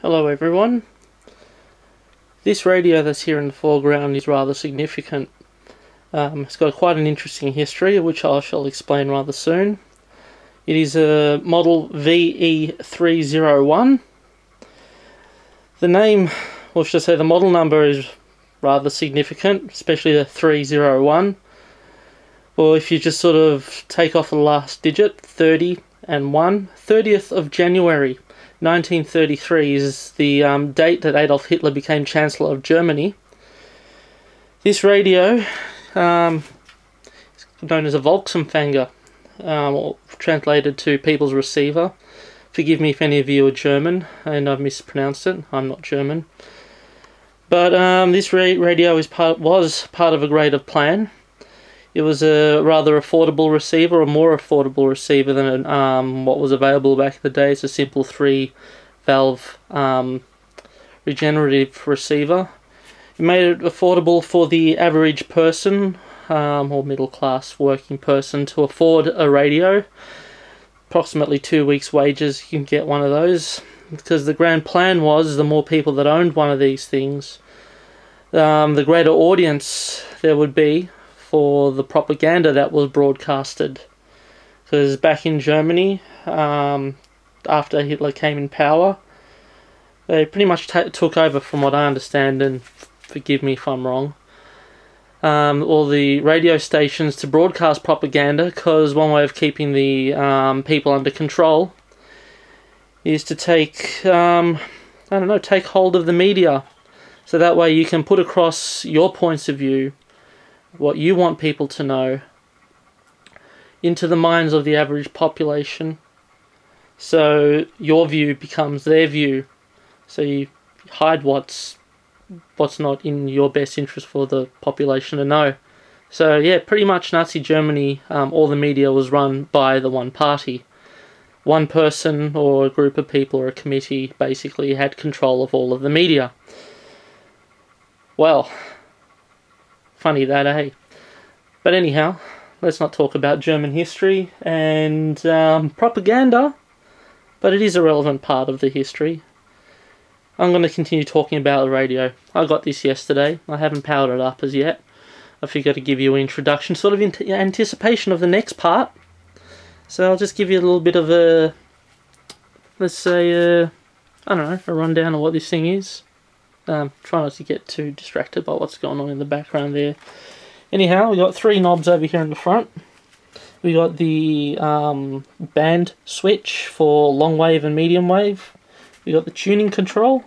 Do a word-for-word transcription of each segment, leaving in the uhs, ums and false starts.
Hello everyone. This radio that's here in the foreground is rather significant. Um, it's got quite an interesting history, which I shall explain rather soon. It is a model V E three oh one. The name, or should I say the model number, is rather significant, especially the three oh one. Or if you just sort of take off the last digit, thirty and one, thirtieth of January. nineteen thirty-three is the um, date that Adolf Hitler became Chancellor of Germany. This radio um, is known as a Volksempfänger, um, or translated to People's Receiver. Forgive me if any of you are German and I've mispronounced it. I'm not German. But um, this ra radio is part, was part of a greater plan. It was a rather affordable receiver, a more affordable receiver than um, what was available back in the day. It's a simple three-valve um, regenerative receiver. It made it affordable for the average person, um, or middle-class working person, to afford a radio. Approximately two weeks' wages you can get one of those, because the grand plan was the more people that owned one of these things, um, the greater audience there would be for the propaganda that was broadcasted. Because back in Germany, um, after Hitler came in power, they pretty much t took over, from what I understand, and forgive me if I'm wrong, um, all the radio stations to broadcast propaganda, because one way of keeping the um, people under control is to take, um, I don't know, take hold of the media. So that way you can put across your points of view, what you want people to know, into the minds of the average population, so your view becomes their view, so you hide what's what's not in your best interest for the population to know. So yeah, pretty much Nazi Germany, um, all the media was run by the one party. One person or a group of people or a committee basically had control of all of the media. Well, funny that, eh? But anyhow, let's not talk about German history and um, propaganda, but it is a relevant part of the history. I'm going to continue talking about the radio. I got this yesterday. I haven't powered it up as yet. I figured to give you an introduction, sort of in anticipation of the next part. So I'll just give you a little bit of a, let's say, a, I don't know, a rundown of what this thing is. Um, try not to get too distracted by what's going on in the background there. Anyhow, we got three knobs over here in the front. We got the um, band switch for long wave and medium wave. We got the tuning control.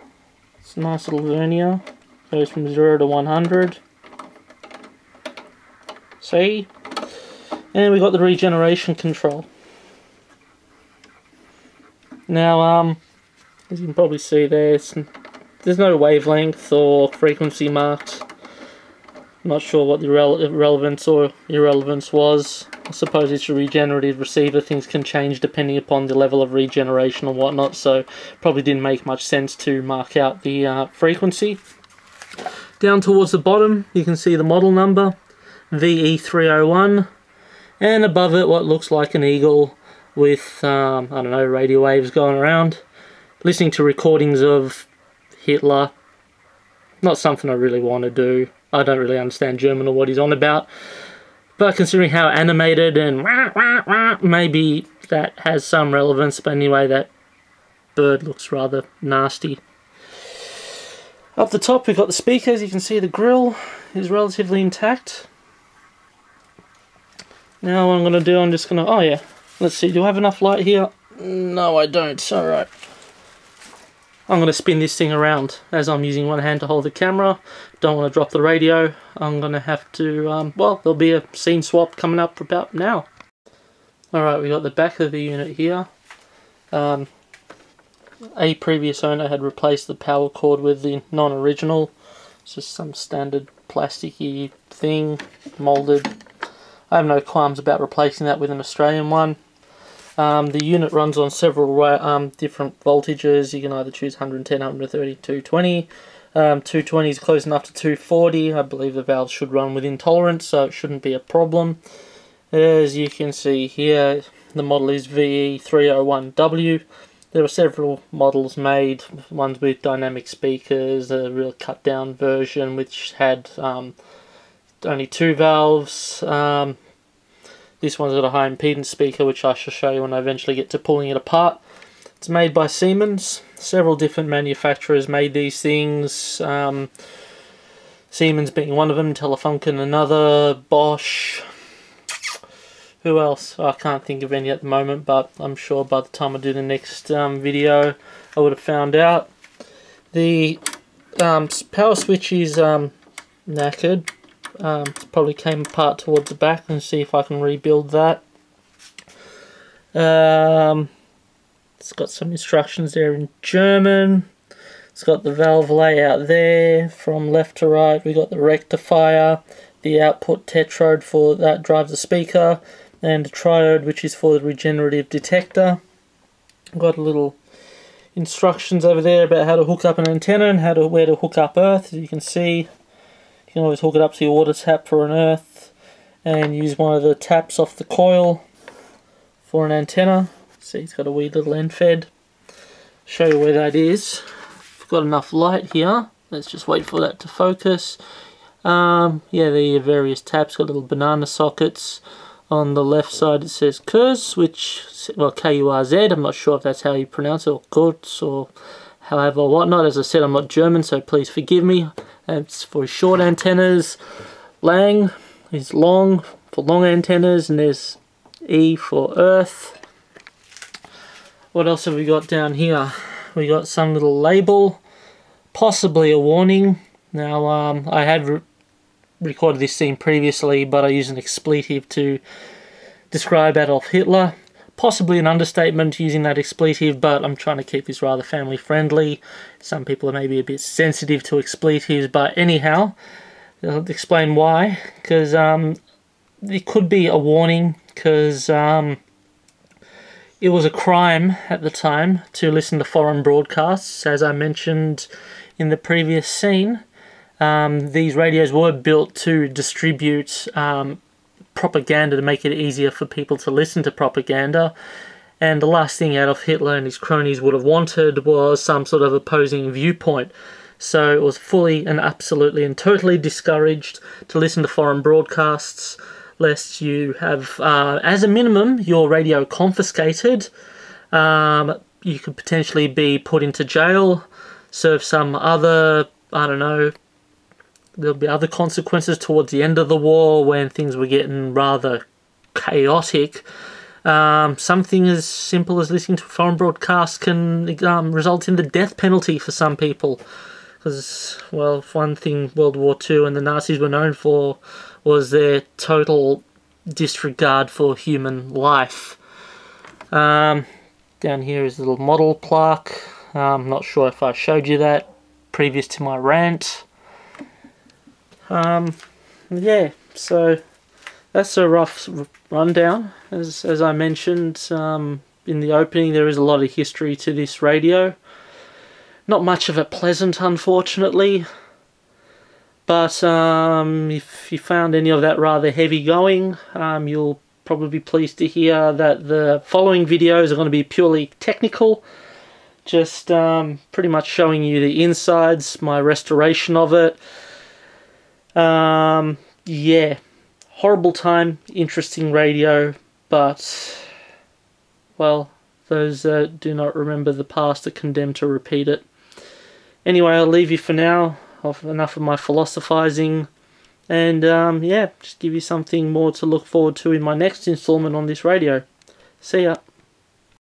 It's a nice little vernier. Goes from zero to one hundred. See? And we got the regeneration control. Now, um, as you can probably see there, it's there's no wavelength or frequency marked. I'm not sure what the rele relevance or irrelevance was. I suppose it's a regenerative receiver. Things can change depending upon the level of regeneration or whatnot, so probably didn't make much sense to mark out the uh, frequency. Down towards the bottom, you can see the model number, V E three oh one, and above it what looks like an eagle with, um, I don't know, radio waves going around, listening to recordings of Hitler. Not something I really want to do. I don't really understand German or what he's on about, but considering how animated and wah, wah, wah, maybe that has some relevance. But anyway, that bird looks rather nasty. Up the top we've got the speakers. You can see the grill is relatively intact. Now what I'm going to do, I'm just going to, oh yeah, let's see, do I have enough light here? No, I don't. Alright, I'm going to spin this thing around as I'm using one hand to hold the camera. Don't want to drop the radio. I'm going to have to, um, well, there'll be a scene swap coming up about now. Alright, we got the back of the unit here. Um, a previous owner had replaced the power cord with the non-original. It's just some standard plasticky thing, moulded. I have no qualms about replacing that with an Australian one. Um, the unit runs on several um, different voltages. You can either choose one ten, one thirty, two twenty. Um, two twenty is close enough to two forty. I believe the valve should run within tolerance, so it shouldn't be a problem. As you can see here, the model is V E three oh one W. There are several models made, ones with dynamic speakers, a real cut down version which had um, only two valves. Um, this one's got a high impedance speaker which I shall show you when I eventually get to pulling it apart. It's made by Siemens. Several different manufacturers made these things. Um, Siemens being one of them, Telefunken another, Bosch. Who else? I can't think of any at the moment, but I'm sure by the time I do the next um, video I would have found out. The um, power switch is um, knackered. Um, it probably came apart towards the back, and see if I can rebuild that. Um, it's got some instructions there in German. It's got the valve layout there from left to right. We got the rectifier, the output tetrode for that drives the speaker, and a triode which is for the regenerative detector. Got a little instructions over there about how to hook up an antenna and how to where to hook up earth. As you can see, you can always hook it up to your water tap for an earth and use one of the taps off the coil for an antenna. See, it's got a wee little end fed. Show you where that is. I've got enough light here. Let's just wait for that to focus. Um, yeah, the various tabs, got little banana sockets. On the left side it says KURZ, which, well, K U R Z, I'm not sure if that's how you pronounce it, or KURZ, or however whatnot. As I said, I'm not German, so please forgive me. It's for short antennas. Lang is long, for long antennas, and there's E for earth. What else have we got down here? We got some little label, possibly a warning. Now, um, I had re recorded this scene previously, but I used an expletive to describe Adolf Hitler. Possibly an understatement using that expletive, but I'm trying to keep this rather family friendly. Some people are maybe a bit sensitive to expletives, but anyhow, I'll explain why. Because um, it could be a warning, because um, it was a crime at the time to listen to foreign broadcasts, as I mentioned in the previous scene. Um, these radios were built to distribute um, propaganda, to make it easier for people to listen to propaganda, and the last thing Adolf Hitler and his cronies would have wanted was some sort of opposing viewpoint. So it was fully and absolutely and totally discouraged to listen to foreign broadcasts, lest you have, uh, as a minimum, your radio confiscated. Um, you could potentially be put into jail, serve some other, I don't know, there'll be other consequences towards the end of the war when things were getting rather chaotic. Um, something as simple as listening to foreign broadcasts can um, result in the death penalty for some people. Because, well, one thing World War Two and the Nazis were known for was their total disregard for human life. Um, down here is a little model plaque. I'm not sure if I showed you that previous to my rant. Um, yeah, so that's a rough rundown. As, as I mentioned um, in the opening, there is a lot of history to this radio. Not much of it pleasant, unfortunately. But um, if you found any of that rather heavy going, um, you'll probably be pleased to hear that the following videos are going to be purely technical. Just um, pretty much showing you the insides, my restoration of it. Um, yeah, horrible time, interesting radio, but, well, those that do not remember the past are condemned to repeat it. Anyway, I'll leave you for now, I've enough of my philosophizing, and um, yeah, just give you something more to look forward to in my next installment on this radio. See ya.